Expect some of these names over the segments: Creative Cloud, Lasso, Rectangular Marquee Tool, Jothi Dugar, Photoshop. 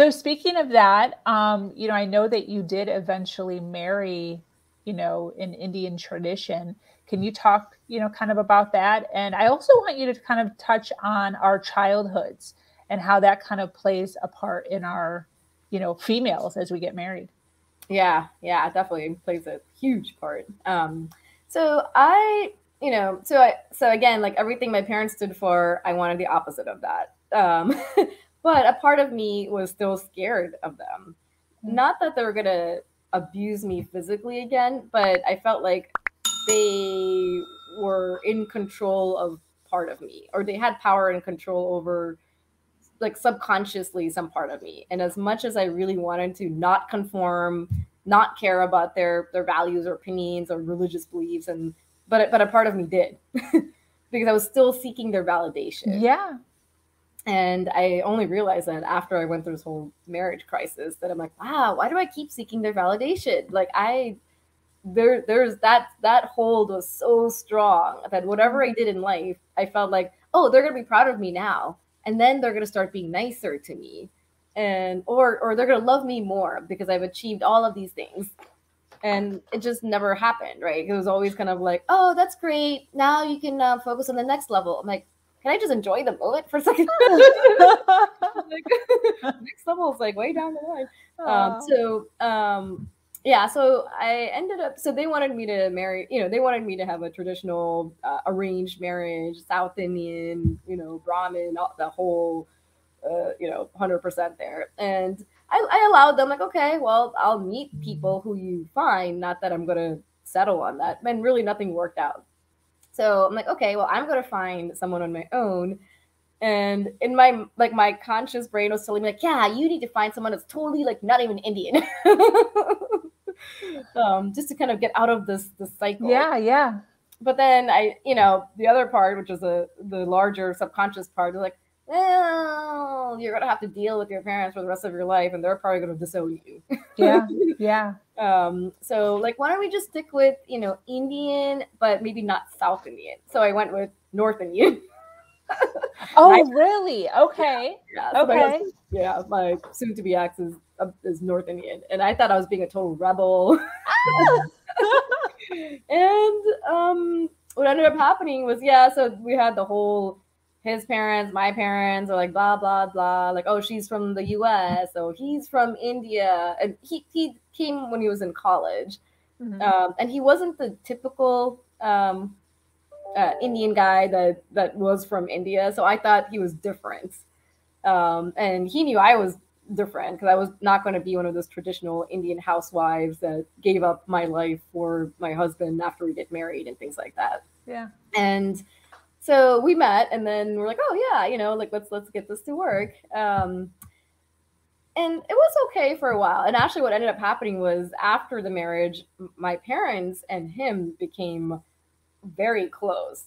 So speaking of that, you know, I know that you did eventually marry, you know, in Indian tradition. Can you talk, you know, kind of about that? And I also want you to kind of touch on our childhoods and how that kind of plays a part in our, you know, females as we get married. Yeah, definitely plays a huge part. So again, like everything my parents stood for, I wanted the opposite of that. But a part of me was still scared of them. Not that they were going to abuse me physically again, but I felt like they were in control of part of me, or they had power and control over, like, subconsciously some part of me. And as much as I really wanted to not conform, not care about their values or opinions or religious beliefs, but a part of me did because I was still seeking their validation. Yeah. And I only realized that after I went through this whole marriage crisis, that I'm like, wow, why do I keep seeking their validation? Like, there's that hold was so strong that whatever I did in life, I felt like, oh, they're going to be proud of me now. And then they're going to start being nicer to me, and, or they're going to love me more because I've achieved all of these things. And it just never happened, right? It was always kind of like, oh, that's great. Now you can focus on the next level. I'm like, can I just enjoy the moment for a second? Next level is like way down the line. So I ended up, so they wanted me to marry, you know, they wanted me to have a traditional arranged marriage, South Indian, you know, Brahmin, the whole, 100% there. And I allowed them, like, okay, well, I'll meet people who you find, not that I'm going to settle on that. And really nothing worked out. So I'm like, okay, well, I'm going to find someone on my own. And in my, like, my conscious brain was telling me, like, yeah, you need to find someone that's totally, like, not even Indian. Just to kind of get out of this cycle. Yeah. But then the other part, which is the larger subconscious part, is like, well, you're going to have to deal with your parents for the rest of your life, and they're probably going to disown you. Yeah. So, like, why don't we just stick with, Indian, but maybe not South Indian. So I went with North Indian. Really? Okay. Yeah, my soon-to-be ex is North Indian, and I thought I was being a total rebel. And what ended up happening was, so we had the whole, his parents, my parents are like, blah, blah, blah. Like, oh, she's from the U.S., so he's from India. And he came when he was in college. Mm-hmm. And he wasn't the typical Indian guy that was from India. So I thought he was different. And he knew I was different because I was not going to be one of those traditional Indian housewives that gave up my life for my husband after we get married and things like that. Yeah. And so we met, and then we're like, oh yeah, like let's get this to work. And it was okay for a while. And actually what ended up happening was after the marriage, my parents and him became very close.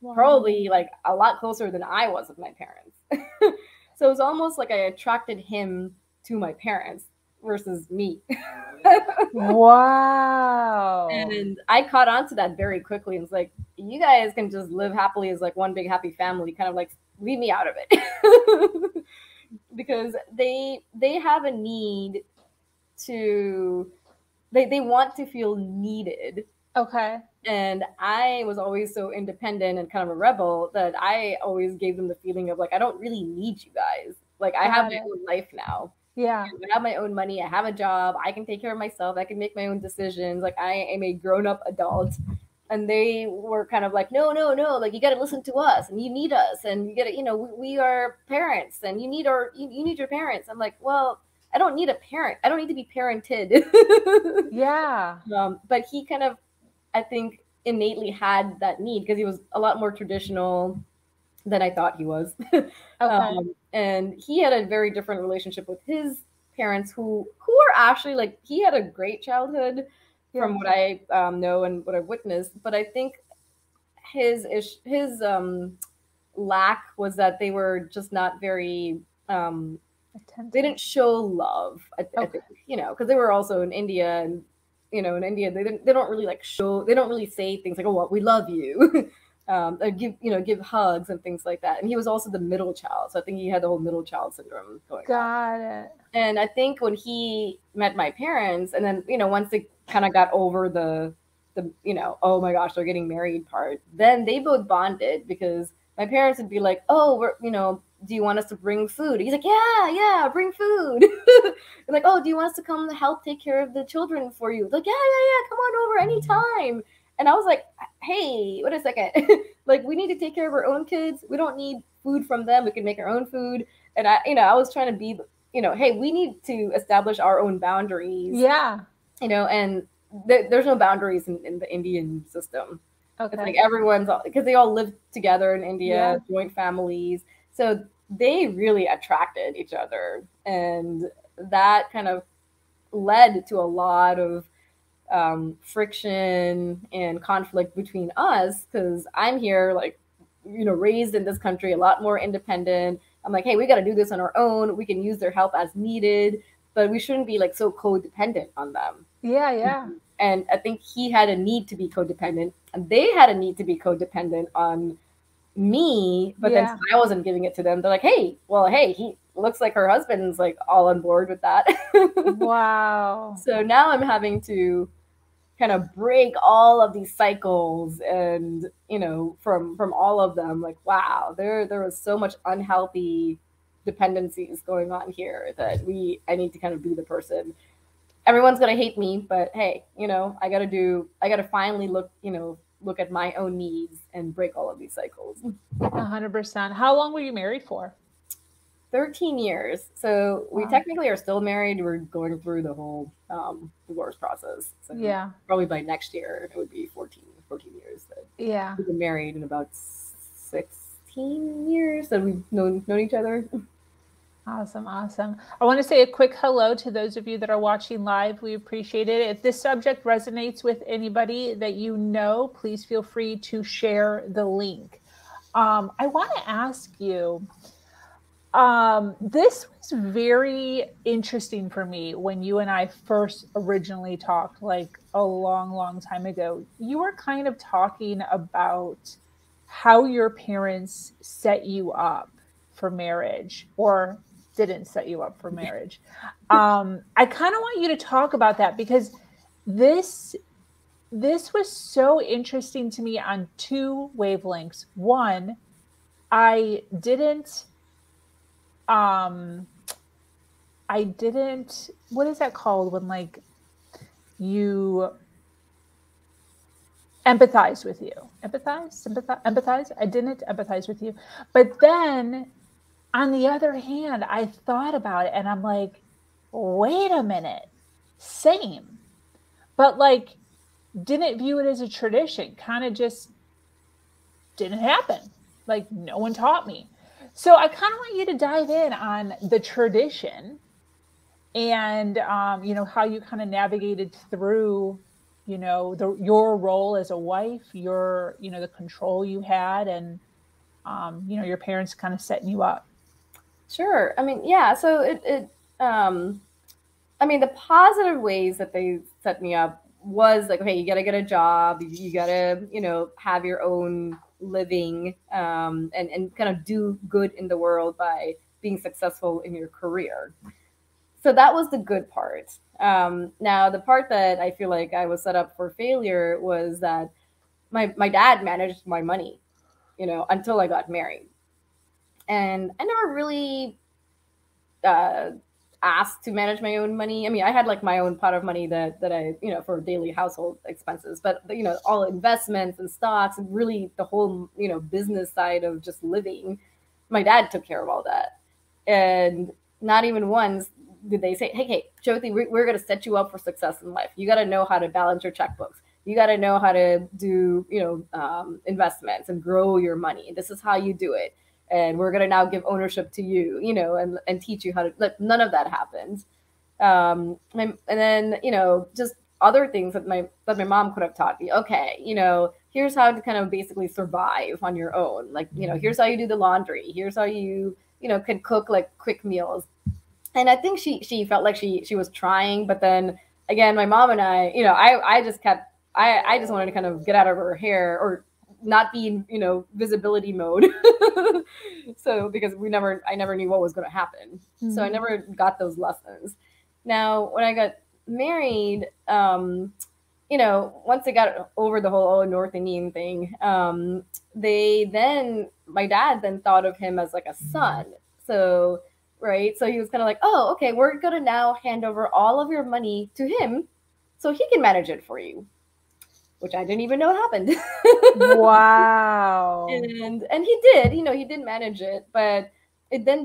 Wow. Probably like a lot closer than I was with my parents. So it was almost like I attracted him to my parents versus me. Wow. And I caught on to that very quickly. And it's like, you guys can just live happily as like one big happy family, kind of like leave me out of it. Because they have a need to, they want to feel needed. Okay. And I was always so independent and kind of a rebel that I always gave them the feeling of like, I don't really need you guys. Like, I have my own life now. Yeah. I have my own money. I have a job. I can take care of myself. I can make my own decisions. Like, I am a grown-up adult. And they were kind of like, no. Like, you got to listen to us, and you need us, and you got to, we are parents, and you need your parents. I'm like, well, I don't need a parent. I don't need to be parented. Yeah. But he kind of, I think, innately had that need because he was a lot more traditional than I thought he was. Okay. And he had a very different relationship with his parents who were actually like, he had a great childhood from what I know and what I've witnessed. But I think his lack was that they were just not very, they didn't show love, I think, because they were also in India, and in India, they don't really like show, they don't really say things like, oh, well, we love you. or give hugs and things like that. And he was also the middle child, so I think he had the whole middle child syndrome going on. Got it. And I think when he met my parents, and then once they kind of got over the oh my gosh, they're getting married part, then they both bonded, because my parents would be like, oh, we're do you want us to bring food? He's like, yeah, bring food. I'm like, oh, do you want us to come help take care of the children for you? Like, yeah, come on over anytime. And I was like, hey, wait a second. Like, we need to take care of our own kids. We don't need food from them. We can make our own food. And I was trying to be, hey, we need to establish our own boundaries. Yeah. And there's no boundaries in the Indian system. Okay. It's like everyone's, because they all live together in India, joint families. So they really attracted each other. And that kind of led to a lot of friction and conflict between us, because I'm here, like, raised in this country, a lot more independent. I'm like, hey, we got to do this on our own. We can use their help as needed, but we shouldn't be like so codependent on them. Yeah, yeah. And I think he had a need to be codependent, and they had a need to be codependent on me, but then I wasn't giving it to them. They're like, hey, he looks like her husband's like all on board with that. Wow. So now I'm having to kind of break all of these cycles, and from all of them, like, wow, there was so much unhealthy dependencies going on here that I need to kind of be the person. Everyone's gonna hate me, but hey, I gotta finally look at my own needs and break all of these cycles. 100%. How long were you married for? 13 years. So we technically are still married. We're going through the whole divorce process. So yeah. Probably by next year, it would be 14 years. We've been married in about 16 years that we've known each other. Awesome. Awesome. I want to say a quick hello to those of you that are watching live. We appreciate it. If this subject resonates with anybody that please feel free to share the link. I want to ask you, this was very interesting for me when you and I first originally talked, like a long, long time ago. You were kind of talking about how your parents set you up for marriage, or didn't set you up for marriage. I kind of want you to talk about that, because this was so interesting to me on two wavelengths. One, I didn't, what is that called when like you empathize with you? Empathize? I didn't empathize with you. But then on the other hand, I thought about it and I'm like, wait a minute, same. But like, didn't view it as a tradition, kind of just didn't happen. Like no one taught me. So I kind of want you to dive in on the tradition and, how you kind of navigated through, your role as a wife, your, the control you had and, your parents kind of setting you up. Sure. I mean, yeah. So the positive ways that they set me up was like, okay, you got to get a job. You got to, have your own living and kind of do good in the world by being successful in your career. So that was the good part. Now, the part that I feel like I was set up for failure was that my dad managed my money, until I got married. And I never really asked to manage my own money. I mean, I had like my own pot of money that I, for daily household expenses, but all investments and stocks and really the whole, business side of just living, my dad took care of all that. And not even once did they say, hey, Jothi, we're going to set you up for success in life. You got to know how to balance your checkbooks. You got to know how to do, investments and grow your money. This is how you do it. And we're going to now give ownership to you, and teach you how to, like, none of that happens. And then, just other things that my mom could have taught me. Okay, here's how to kind of basically survive on your own. Like, here's how you do the laundry. Here's how you, could cook like quick meals. And I think she felt like she was trying, but then again, my mom and I, I just wanted to kind of get out of her hair or not be in, you know, visibility mode. So because I never knew what was going to happen. Mm-hmm. So I never got those lessons. Now, when I got married, you know, once I got over the whole North Indian thing, my dad then thought of him as like a son. So, right. So he was kind of like, oh, okay, we're going to now hand over all of your money to him so he can manage it for you, which I didn't even know happened. Wow. And he did, you know, he did manage it, but it then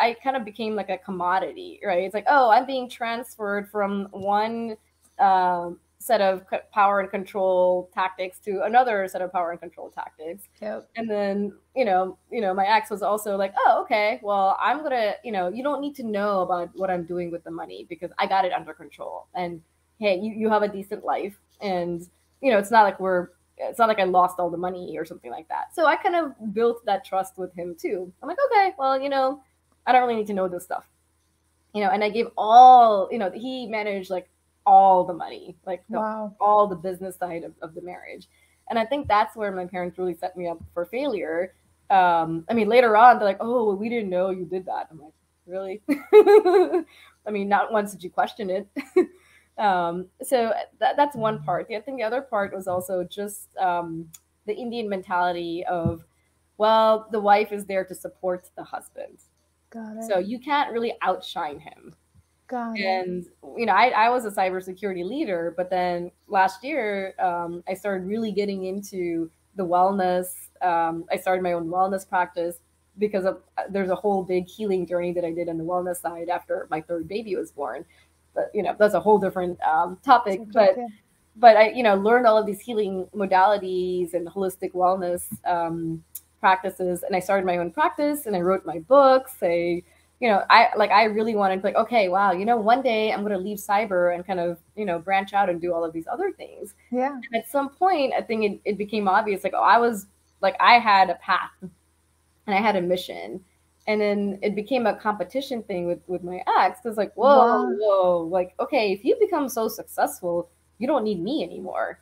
I kind of became like a commodity, right? It's like, oh, I'm being transferred from one set of power and control tactics to another set of power and control tactics. Yep. And then, you know, my ex was also like, oh, okay, well, I'm going to, you know, you don't need to know about what I'm doing with the money because I got it under control. And hey, you have a decent life. And, you know, it's not like I lost all the money or something like that. So I kind of built that trust with him too. I'm like, okay, well, you know, I don't really need to know this stuff, you know, and I gave all, you know, he managed like all the money, like wow, all the business side of the marriage. And I think that's where my parents really set me up for failure. I mean, later on, they're like, oh, well, we didn't know you did that. I'm like, really? I mean, not once did you question it. So that's one part. I think the other part was also just the Indian mentality of, well, the wife is there to support the husband. Got it. So you can't really outshine him. Got it. And, you know, I was a cybersecurity leader, but then last year I started really getting into the wellness. I started my own wellness practice because there's a whole big healing journey that I did on the wellness side after my third baby was born. But, you know, that's a whole different topic. But I, you know, learned all of these healing modalities and holistic wellness practices. And I started my own practice and I wrote my books. I really wanted, like, okay, wow, you know, one day I'm going to leave cyber and kind of, you know, branch out and do all of these other things. Yeah. And at some point, I think it became obvious, like, oh, I had a path and I had a mission. And then it became a competition thing with my ex. It's like, whoa, like, okay, if you become so successful, you don't need me anymore.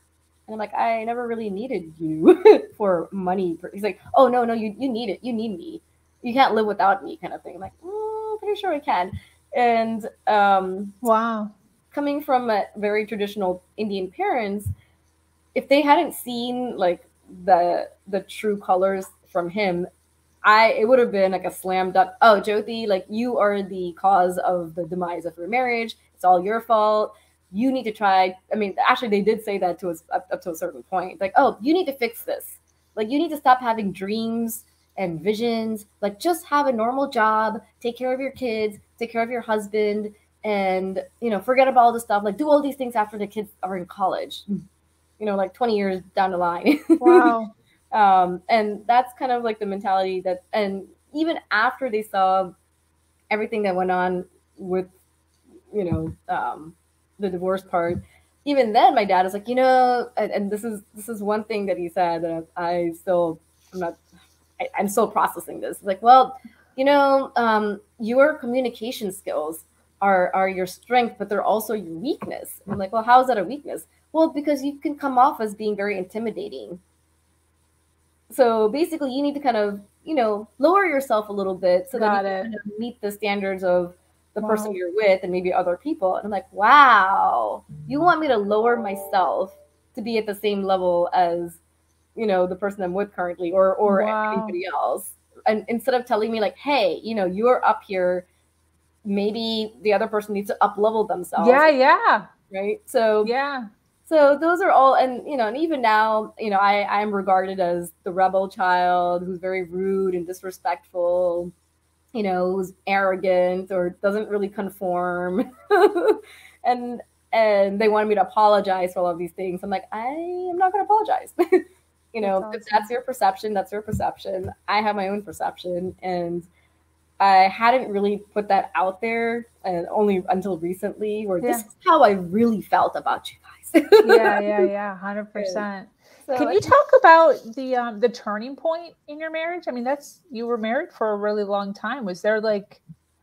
And I'm like, I never really needed you for money. He's like, oh, no, you need it. You need me. You can't live without me, kind of thing. I'm like, pretty sure I can. And wow, coming from a very traditional Indian parents, if they hadn't seen like the true colors from him, it would have been like a slam dunk. Oh, Jothi, like, you are the cause of the demise of your marriage. It's all your fault. You need to try. I mean, actually, they did say that to us up to a certain point. Like, oh, you need to fix this. Like, you need to stop having dreams and visions. Like, just have a normal job, take care of your kids, take care of your husband, and, you know, forget about all this stuff. Like, do all these things after the kids are in college, you know, like 20 years down the line. Wow. And that's kind of like the mentality that, and even after they saw everything that went on with, you know, the divorce part, even then my dad was like, you know, and this is one thing that he said that I'm still processing this. It's like, well, you know, your communication skills are your strength, but they're also your weakness. I'm like, well, how is that a weakness? Well, because you can come off as being very intimidating. So basically, you need to kind of, you know, lower yourself a little bit so that you can kind of meet the standards of the person you're with and maybe other people. And I'm like, wow, you want me to lower myself to be at the same level as, you know, the person I'm with currently or anybody else. And instead of telling me like, hey, you know, you're up here, maybe the other person needs to up level themselves. Yeah. Yeah. Right. So, yeah. So those are all, and, you know, and even now, you know, I'm regarded as the rebel child who's very rude and disrespectful, you know, who's arrogant or doesn't really conform. and they wanted me to apologize for all of these things. I'm like, I am not going to apologize. You know, that's awesome. If that's your perception, that's your perception. I have my own perception. And I hadn't really put that out there, and only until recently, where this is how I really felt about you guys. Yeah, 100%. So can you talk about the turning point in your marriage? I mean, you were married for a really long time. Was there like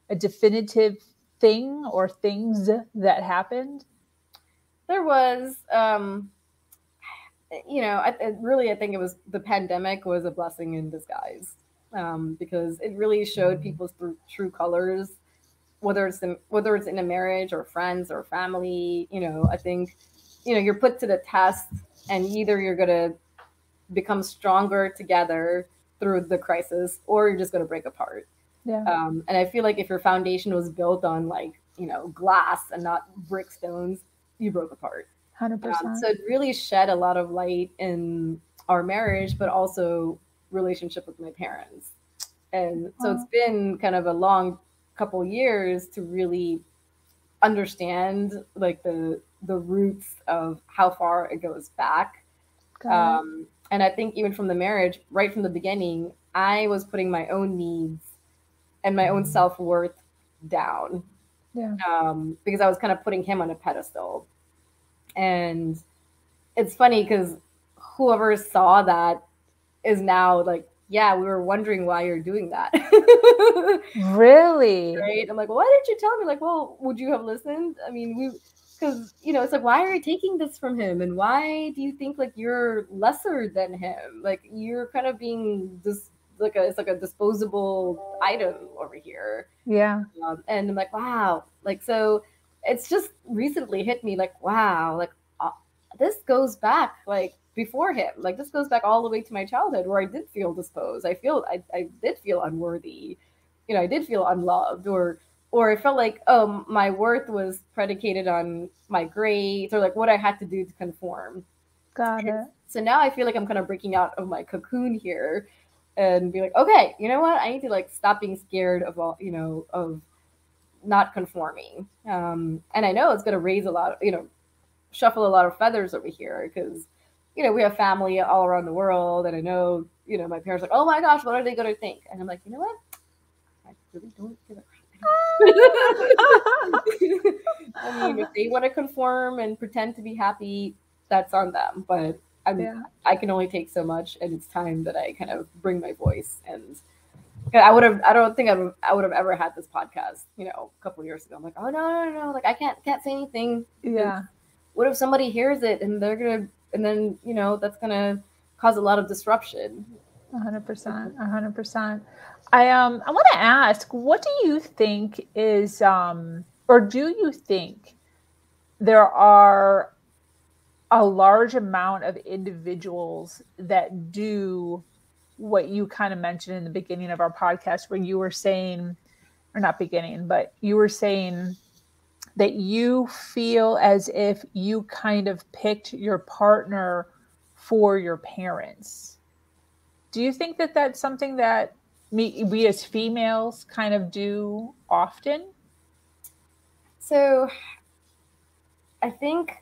a definitive thing or things that happened? There was, you know, I think it was the pandemic was a blessing in disguise, because it really showed people's true colors, whether it's in a marriage or friends or family. You know, I think, you know, you're put to the test, and either you're going to become stronger together through the crisis, or you're just going to break apart. Yeah. And I feel like if your foundation was built on, like, you know, glass and not brick stones, you broke apart. 100%. So it really shed a lot of light in our marriage, but also relationship with my parents. And so it's been kind of a long couple years to really understand, like, the roots of how far it goes back. And I think even from the marriage, right from the beginning, I was putting my own needs and my own self-worth down. Yeah. Because I was kind of putting him on a pedestal. And it's funny because whoever saw that is now like, yeah, we were wondering why you're doing that. Really? Right? I'm like, well, why didn't you tell me? Like, well, would you have listened? I mean, because, you know, it's like, why are you taking this from him? And why do you think, like, you're lesser than him? Like, you're kind of being this, like, it's like a disposable item over here. Yeah. And I'm like, wow. Like, so it's just recently hit me, like, wow, like, this goes back, like, before him. Like, this goes back all the way to my childhood, where I did feel disposed. I did feel unworthy. You know, I did feel unloved, or I felt like, oh, my worth was predicated on my grades or, like, what I had to do to conform. Got it. So now I feel like I'm kind of breaking out of my cocoon here and be like, okay, you know what? I need to, like, stop being scared of all, you know, of not conforming. And I know it's going to raise a lot of, you know, shuffle a lot of feathers over here, because, you know, we have family all around the world. And I know, you know, my parents are like, oh my gosh, what are they going to think? And I'm like, you know what? I really don't give a crap. I mean, if they want to conform and pretend to be happy, that's on them. But I mean, I can only take so much, and it's time that I kind of bring my voice. And I don't think I would have ever had this podcast, you know, a couple of years ago. I'm like, oh no, like, I can't say anything. Yeah. What if somebody hears it and they're gonna, and then, you know, that's gonna cause a lot of disruption. 100%, 100%. I want to ask, what do you think is, or do you think there are a large amount of individuals that do what you kind of mentioned in the beginning of our podcast, where you were saying, or not beginning, but you were saying that you feel as if you kind of picked your partner for your parents? Do you think that that's something that we as females kind of do often? So I think,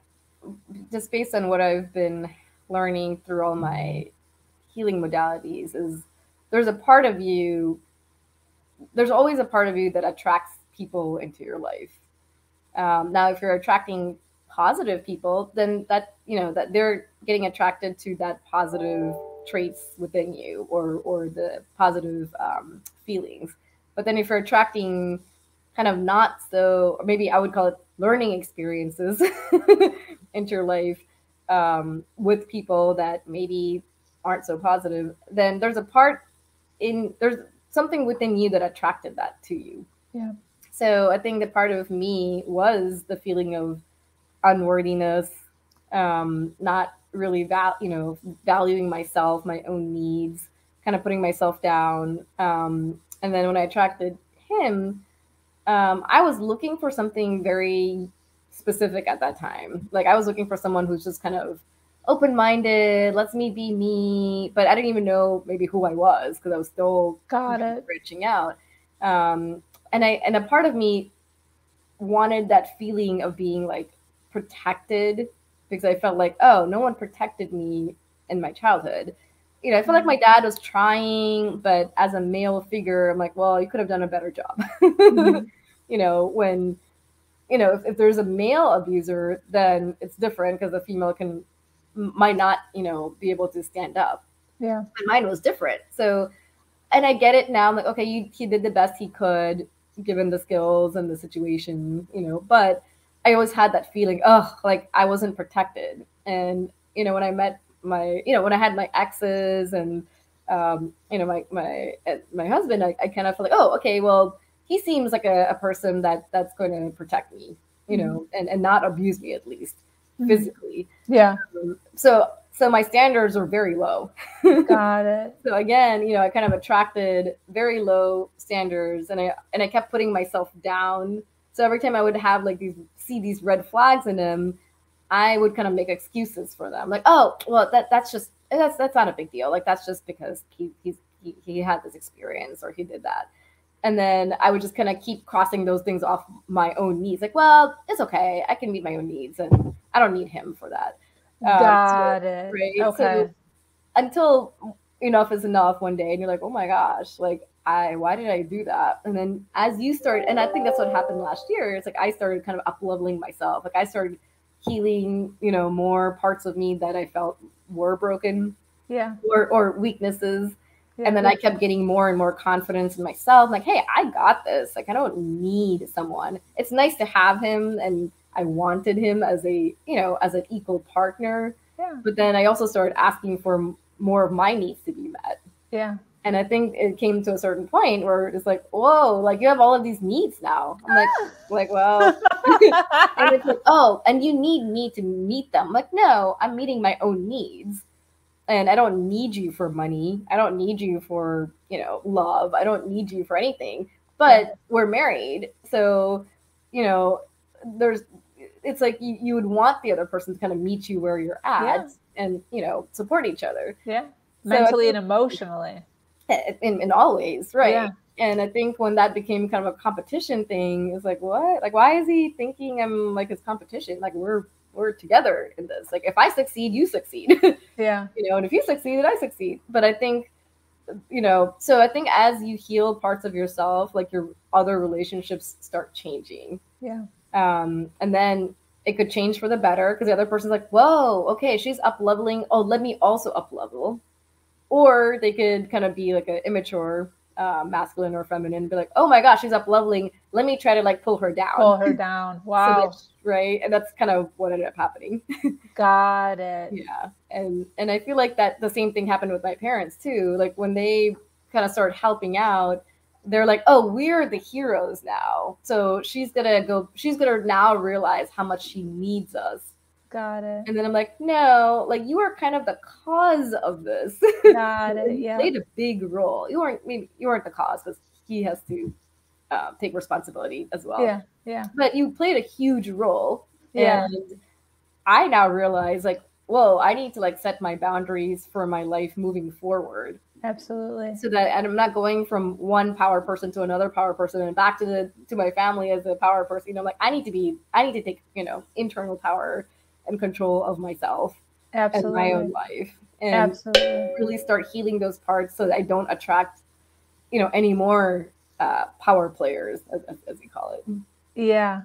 just based on what I've been learning through all my healing modalities, is there's always a part of you that attracts people into your life. Now, if you're attracting positive people, then that, you know, that they're getting attracted to that positive traits within you, or the positive feelings. But then if you're attracting kind of not so, or maybe I would call it learning experiences into your life with people that maybe aren't so positive, then there's something within you that attracted that to you. Yeah. So I think that part of me was the feeling of unworthiness, not really valuing myself, my own needs, kind of putting myself down. And then when I attracted him, I was looking for something very specific at that time. Like, I was looking for someone who's just kind of open-minded, lets me be me, but I didn't even know maybe who I was, because I was still reaching out. And a part of me wanted that feeling of being, like, protected, because I felt like, oh, no one protected me in my childhood. You know, I feel like my dad was trying, but as a male figure, I'm like, well, you could have done a better job. Mm-hmm. You know, when, you know, if there's a male abuser, then it's different, because a female might not, you know, be able to stand up. Yeah. But mine was different. So, and I get it now. I'm like, okay, he did the best he could, given the skills and the situation, you know, but I always had that feeling, oh, like, I wasn't protected. And, you know, when I met my, you know, when I had my exes and, you know, my husband, I kind of felt like, oh, okay, well, he seems like a person that's going to protect me, you mm-hmm. know, and not abuse me, at least physically. Yeah. So my standards are very low. Got it. So again, you know, I kind of attracted very low standards, and I kept putting myself down. So every time I would have like these red flags in him, I would kind of make excuses for them. Like, oh, well, that's not a big deal. Like, that's just because he had this experience or he did that. And then I would just kind of keep crossing those things off my own needs. Like, well, it's okay. I can meet my own needs and I don't need him for that. Got it. Right? Okay. So until enough is enough one day and you're like, oh my gosh, like why did I do that? And then as you start, and I think that's what happened last year. It's like, I started kind of up-leveling myself. Like I started healing, you know, more parts of me that I felt were broken, yeah, or weaknesses. Yeah. And then I kept getting more and more confidence in myself. Like, hey, I got this. Like, I don't need someone. It's nice to have him, and I wanted him as a, you know, as an equal partner. Yeah. But then I also started asking for more of my needs to be met. Yeah. And I think it came to a certain point where it's like, whoa, like you have all of these needs now. I'm like, well, and it's like, oh, and you need me to meet them. I'm like, no, I'm meeting my own needs, and I don't need you for money. I don't need you for, you know, love. I don't need you for anything. But yeah. We're married, so you know, it's like you would want the other person to kind of meet you where you're at, yeah. And, you know, support each other. Yeah. Mentally and emotionally. In all ways. Right. Yeah. And I think when that became kind of a competition thing, it's like, what? Like, why is he thinking I'm like his competition? Like we're together in this. Like if I succeed, you succeed. Yeah. You know, and if you succeed, I succeed. But I think, you know, so I think as you heal parts of yourself, like your other relationships start changing. Yeah. And then it could change for the better because the other person's like, whoa, okay, she's up leveling. Oh, let me also up level. Or they could kind of be like an immature, masculine or feminine, be like, oh my gosh, she's up leveling. Let me try to like pull her down. Pull her down. Wow. So right. And that's kind of what ended up happening. Got it. Yeah. And I feel like that the same thing happened with my parents too. Like when they kind of started helping out, they're like, oh, we're the heroes now. So she's going to now realize how much she needs us. Got it. And then I'm like, no, like you are kind of the cause of this. Got it. Yeah. Played a big role. You weren't the cause, because he has to take responsibility as well. Yeah. Yeah. But you played a huge role. Yeah. And I now realize like, whoa, I need to like set my boundaries for my life moving forward. Absolutely. So that I'm not going from one power person to another power person and back to my family as a power person. You know, like I need to take, you know, internal power and control of myself. Absolutely. And my own life. And absolutely. Really start healing those parts so that I don't attract, you know, any more power players, as we call it. Yeah.